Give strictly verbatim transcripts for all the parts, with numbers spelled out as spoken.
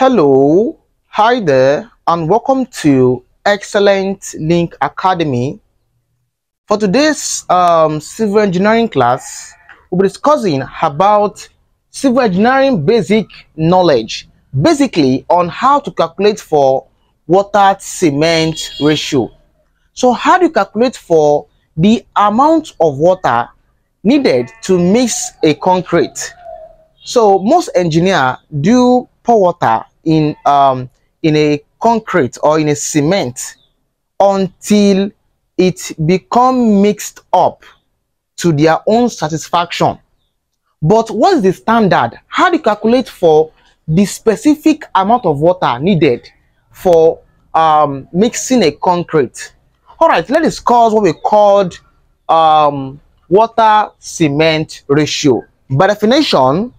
Hello, hi there, and welcome to Excellent Link Academy. For today's um, civil engineering class, we'll be discussing about civil engineering basic knowledge, basically on how to calculate for water cement ratio. So how do you calculate for the amount of water needed to mix a concrete? So most engineers do pour water in um in a concrete or in a cement until it become mixed up to their own satisfaction. But what is the standard? How do you calculate for the specific amount of water needed for um, mixing a concrete? All right, let's discuss what we called um, water cement ratio. By definition,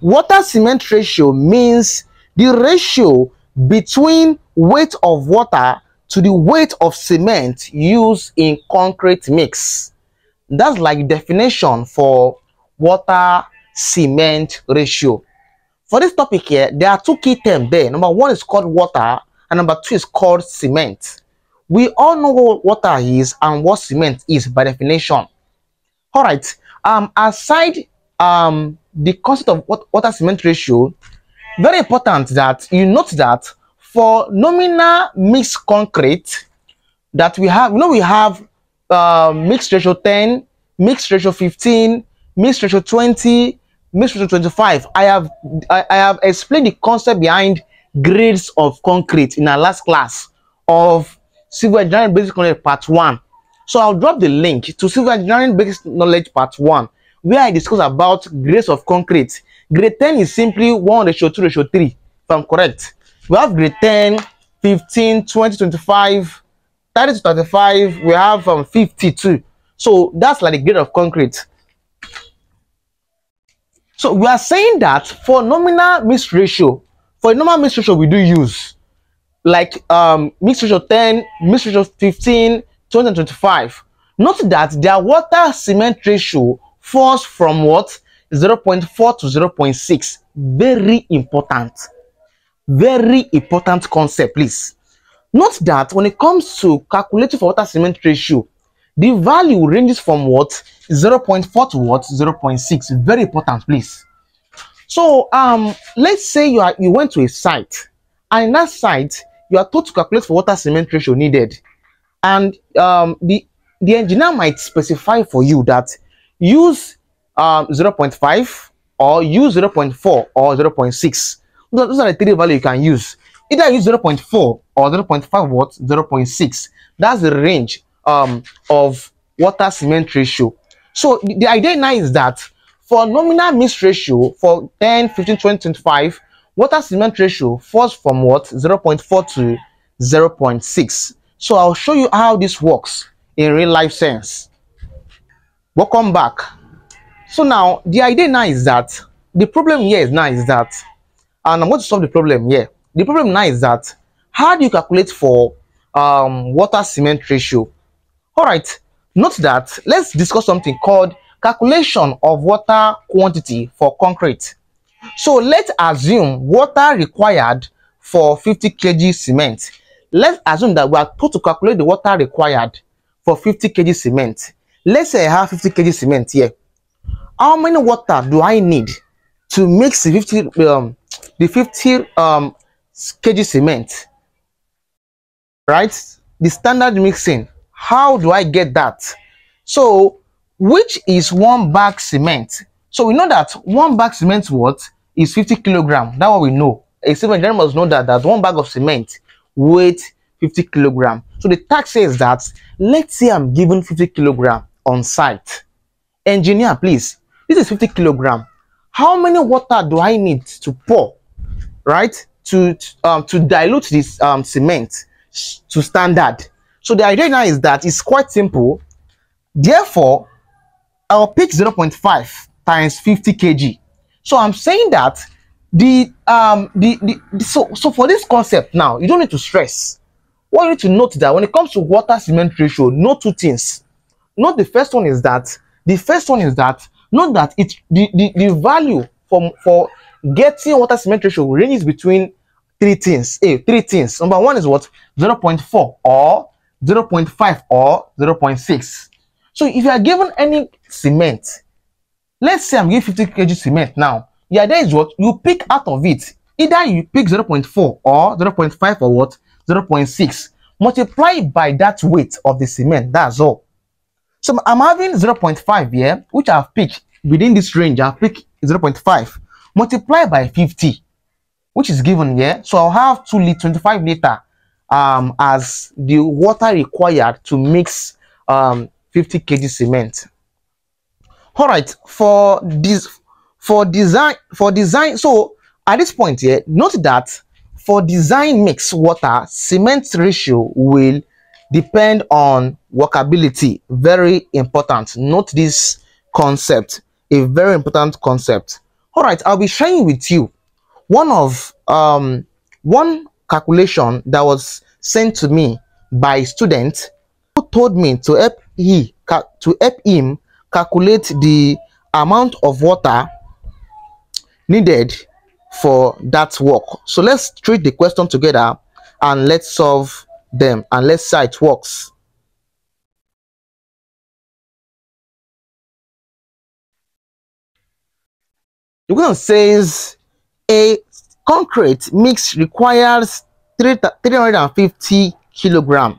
water cement ratio means the ratio between weight of water to the weight of cement used in concrete mix. That's like definition for water cement ratio. For this topic here, there are two key terms there. Number one is called water, and number two is called cement. We all know what water is and what cement is by definition. All right, um aside um the concept of what water cement ratio, very important that you note that for nominal mixed concrete that we have, you know, we have uh, mixed ratio ten, mixed ratio fifteen, mixed ratio twenty, mixed ratio twenty-five. I have I, I have explained the concept behind grades of concrete in our last class of civil engineering basic knowledge part one. So I'll drop the link to civil engineering basic knowledge part one, where I discuss about grades of concrete. Grade ten is simply one ratio two ratio three, if I'm correct. We have grade ten, fifteen, twenty, twenty-five, thirty to thirty-five. We have um, fifty-two. So that's like the grade of concrete. So we are saying that for nominal mixed ratio, for normal mixed ratio we do use like um, mixed ratio ten, mixed ratio fifteen, twenty and twenty-five. Note that their water cement ratio falls from what? zero point four to zero point six. Very important. Very important concept, please. Note that when it comes to calculating for water cement ratio, the value ranges from what? zero point four to what? zero point six. Very important, please. So um let's say you are you went to a site, and in that site you are told to calculate for water cement ratio needed, and um the the engineer might specify for you that use um zero point five or use zero point four or zero point six. Those are the three values you can use. Either use zero point four or zero point five what? zero point six. That's the range um, of water cement ratio. So the idea now is that for nominal mixed ratio, for ten, fifteen, twenty, twenty-five, water cement ratio falls from what? zero point four to zero point six. So I'll show you how this works in real life sense. Welcome back. So now the idea now is that the problem here is now is that and I'm going to solve the problem here. The problem now is that how do you calculate for um, water cement ratio? All right, note that let's discuss something called calculation of water quantity for concrete. So let's assume water required for fifty kilograms cement. Let's assume that we are told to calculate the water required for fifty kilograms cement. Let's say I have fifty kilograms cement here. How many water do I need to mix the fifty um, the fifty um, kg cement, right? The standard mixing. How do I get that? So, which is one bag cement? So we know that one bag cement what is fifty kilogram. That's what we know. A civil engineer must know that that one bag of cement weighs fifty kilogram. So the task says that let's say I'm given fifty kilogram on site. Engineer, please. This is fifty kilogram. How many water do I need to pour, right, to um, to dilute this um, cement to standard? So the idea now is that it's quite simple. Therefore, I'll pick zero point five times fifty kilograms. So I'm saying that the um the, the, the so so for this concept now, you don't need to stress. What you need to note that when it comes to water cement ratio, note two things. Note the first one is that the first one is that. Note that it the, the, the value for, for getting water cement ratio ranges between three things. A three things. Number one is what? zero point four or zero point five or zero point six. So if you are given any cement, let's say I'm giving fifty kilograms cement now. The idea is what? You pick out of it. Either you pick zero point four or zero point five or what? zero point six. Multiply by that weight of the cement. That's all. So I'm having zero point five here, which I've picked within this range. I've picked zero point five. Multiply by fifty, which is given here. So I'll have two liters, twenty-five liters um, as the water required to mix um, fifty kilograms cement. All right. For this, for design, for design. So at this point here, note that for design mix water, cement ratio will depend on workability. Very important. Note this concept, a very important concept. All right, I'll be sharing with you one of um one calculation that was sent to me by a student who told me to help he to help him calculate the amount of water needed for that work. So let's treat the question together and let's solve them and let's see how it works. The question says a concrete mix requires three hundred fifty kilograms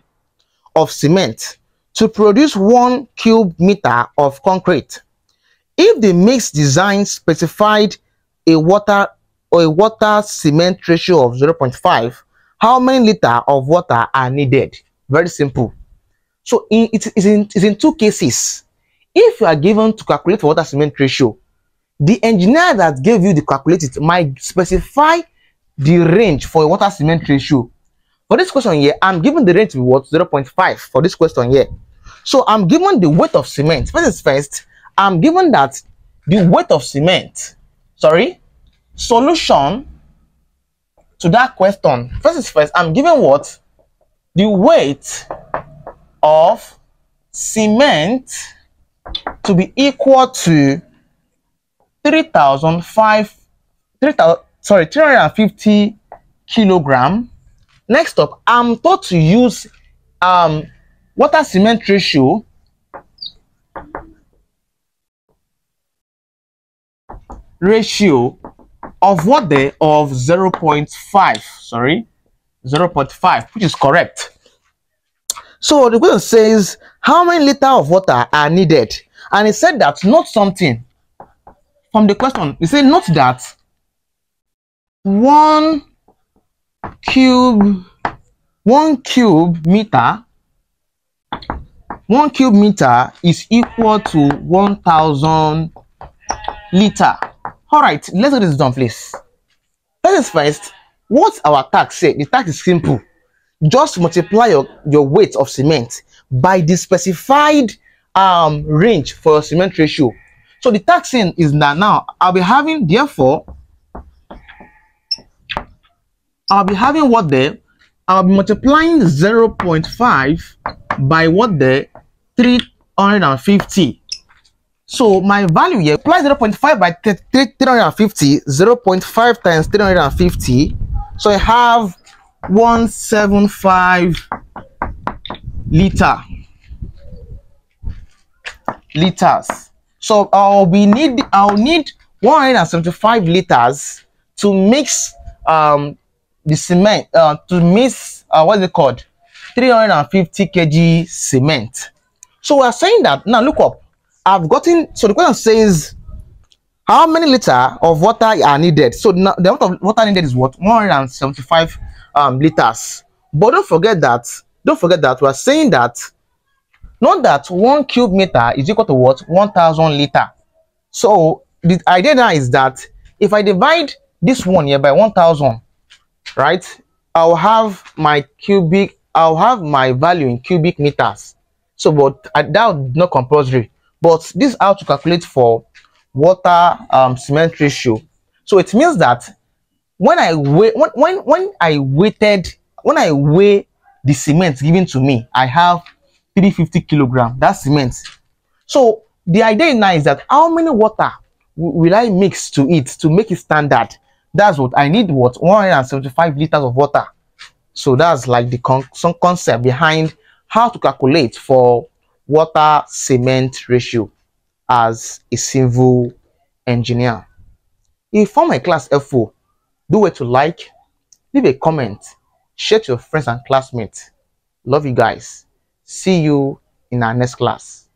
of cement to produce one cube meter of concrete. If the mix design specified a water or a water cement ratio of zero point five, how many liters of water are needed? Very simple. So in, it is in, in two cases. If you are given to calculate water cement ratio, the engineer that gave you the calculated might specify the range for a water cement ratio. For this question here, I'm given the range to be what? zero point five for this question here. So I'm given the weight of cement. First is first, I'm given that the weight of cement, sorry, solution to that question. First is first, I'm given what? The weight of cement to be equal to three thousand five, three thousand, sorry, three hundred fifty kilogram. Next up, I'm taught to use um, water cement ratio ratio of what they of zero point five, sorry, zero point five, which is correct. So the question says how many liters of water are needed, and it said that note something from the question. It said note that one cube, one cube meter, one cube meter is equal to one thousand liters. All right, let's do this done, please. First, first, what's our tax say? The tax is simple. Just multiply your, your weight of cement by the specified um, range for your cement ratio. So the tax in is that now I'll be having, therefore, I'll be having what there? I'll be multiplying zero point five by what there? three hundred fifty. So my value here, apply zero point five by three hundred fifty, zero point five times three hundred fifty. So I have one hundred seventy-five liters. Liters. So I'll be need I'll need one hundred seventy-five liters to mix um the cement uh, to mix uh, what's it called? three hundred fifty kilograms cement. So we're saying that now look up. I've gotten, so the question says how many liters of water are needed. So now the amount of water needed is what? one hundred seventy-five um, liters. But don't forget that, don't forget that we are saying that, not that one cube meter is equal to what? one thousand liters. So the idea now is that if I divide this one here by one thousand, right, I'll have my cubic, I'll have my value in cubic meters. So but uh, that would not compulsory. But this is how to calculate for water um, cement ratio. So it means that when I weigh, when, when when I weighted, when I weigh the cement given to me, I have three hundred fifty kilograms. That's cement. So the idea now is that how many water will I mix to it to make it standard? That's what I need, what one hundred seventy-five liters of water. So that's like the con some concept behind how to calculate for water cement ratio as a civil engineer. If you found my class helpful, do it to like, leave a comment, share to your friends and classmates. Love you guys. See you in our next class.